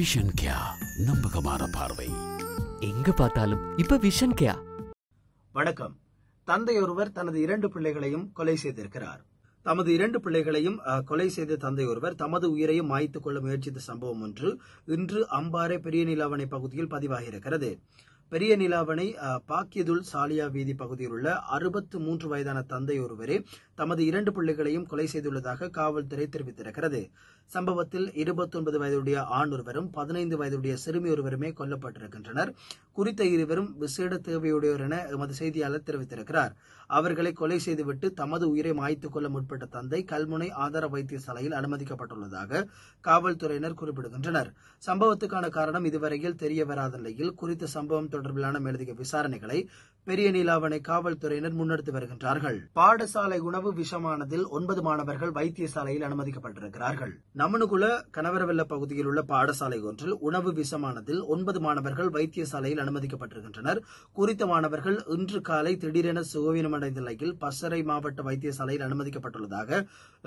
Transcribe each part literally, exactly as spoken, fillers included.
Vision கேயா நம்பகமான பார்வை எங்க பார்த்தாலும் இப்ப விஷன் கேயா. வணக்கம். தந்தையொருவர் தனது இரண்டு பிள்ளைகளையும் கொலை செய்திருக்கிறார். தமது இரண்டு பிள்ளைகளையும் கொலை செய்த தந்தையொருவர் தமது உயிரையும் மாய்த்துக் கொள்ள முயற்சித்த சம்பவம் ஒன்று இன்று அம்பாறை பெரிய நிலாவணை பகுதியில் பதிவாகியிருக்கிறது. பெரிய நிலாவணை பாக்கியதுல் சாலியா வீதி பகுதியில் உள்ள அறுபத்து மூன்று வயதான தந்தை ஒருவரே தமது இரண்டு பிள்ளைகளையும் கொலை செய்துள்ளதாக காவல்துறை தெரிவித்திருக்கிறது. சம்பவத்தில் இருபத்தி ஒன்பது வயதுடைய ஆண் ஒருவரும் பதினைந்து வயதுடைய சிறுமி ஒருவருமே கொல்லப்பட்டிருக்கின்றனர். குறித்த இருவரும் விசேட தேவையுடையோர் என எமது செய்தியாளர் தெரிவித்திருக்கிறார். அவர்களை கொலை செய்துவிட்டு தமது உயிரை மாய்த்துக் கொள்ள முற்பட்ட தந்தை கல்முனை ஆதார வைத்தியசாலையில் அனுமதிக்கப்பட்டுள்ளதாக காவல்துறையினர் குறிப்பிடுகின்றனர். சம்பவத்துக்கான காரணம் இதுவரையில் தெரியவராத நிலையில் குறித்த சம்பவம் தொடர்பிலான மேலதிக விசாரணைகளை பெரிய நீலாவணை காவல்துறையினர் முன்னெடுத்து வருகின்றார்கள். பாடசாலை உணவு விஷமானதில் ஒன்பது மாணவர்கள் வைத்தியசாலையில் அனுமதிக்கப்பட்டிருக்கிறார்கள். நமனுகுல கனவரவெல்ல பகுதியில் உள்ள பாடசாலை ஒன்றில் உணவு விஷமானதில் ஒன்பது மாணவர்கள் வைத்தியசாலையில் அனுமதிக்கப்பட்டிருக்கின்றனர். குறித்த மாணவர்கள் இன்று காலை திடீரென சுகவீனமடைந்த நிலையில் பசறை மாவட்ட வைத்தியசாலையில் அனுமதிக்கப்பட்டுள்ளதாக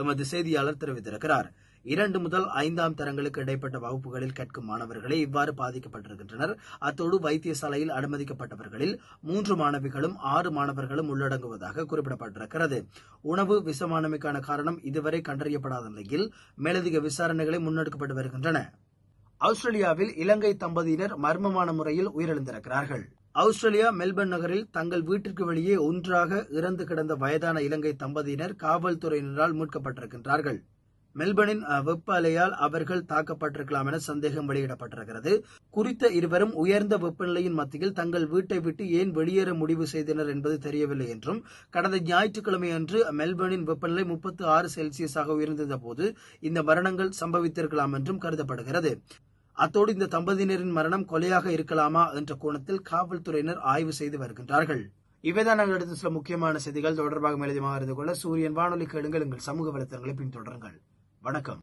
எமது செய்தியாளர் தெரிவித்திருக்கிறார். இரண்டு முதல் ஐந்தாம் தரங்களுக்கு இடைப்பட்ட வகுப்புகளில் கற்கும் மாணவர்களே இவ்வாறு பாதிக்கப்பட்டிருக்கின்றனர். அத்தோடு வைத்தியசாலையில் அனுமதிக்கப்பட்டவர்களில் மூன்று மாணவிகளும் ஆறு மாணவர்களும் உள்ளடங்குவதாக குறிப்பிடப்பட்டிருக்கிறது. உணவு விஷமானமைக்கான காரணம் இதுவரை கண்டறியப்படாத நிலையில் மேலதிக விசாரணைகளை முன்னெடுக்கப்பட்டு வருகின்றன. ஆஸ்திரேலியாவில் இலங்கை தம்பதியினர் மர்மமான முறையில் உயிரிழந்திருக்கிறார்கள். ஆஸ்திரேலியா மெல்பர்ன் நகரில் தங்கள் வீட்டிற்கு வெளியே ஒன்றாக இறந்து கிடந்த வயதான இலங்கை தம்பதியினர் காவல்துறையினரால் மீட்கப்பட்டிருக்கின்றார்கள். மெல்பர்னின் வெப்ப அலையால் அவர்கள் தாக்கப்பட்டிருக்கலாம் என சந்தேகம் வெளியிடப்பட்டிருக்கிறது. குறித்த இருவரும் உயர்ந்த வெப்பநிலையின் மத்தியில் தங்கள் வீட்டை விட்டு ஏன் வெளியேற முடிவு செய்தனர் என்பது தெரியவில்லை என்றும் கடந்த ஞாயிற்றுக்கிழமை அன்று மெல்பர்னின் வெப்பநிலை முப்பத்தி ஆறு செல்சியஸாக உயர்ந்திருந்த போது இந்த மரணங்கள் சம்பவித்திருக்கலாம் என்றும் கருதப்படுகிறது. அத்தோடு இந்த தம்பதியினரின் மரணம் கொலையாக இருக்கலாமா என்ற கோணத்தில் காவல்துறையினர் ஆய்வு செய்து வருகின்றார்கள். இவைதான் நாங்கள் எடுத்து சில முக்கியமான செய்திகள். தொடர்பாக மேலதிகமாக அறிந்து கொள்ள சூரியன் வானொலி கேளுங்கள். எங்கள் சமூக வலைத்தளங்களை பின்தொடருங்கள். வணக்கம்.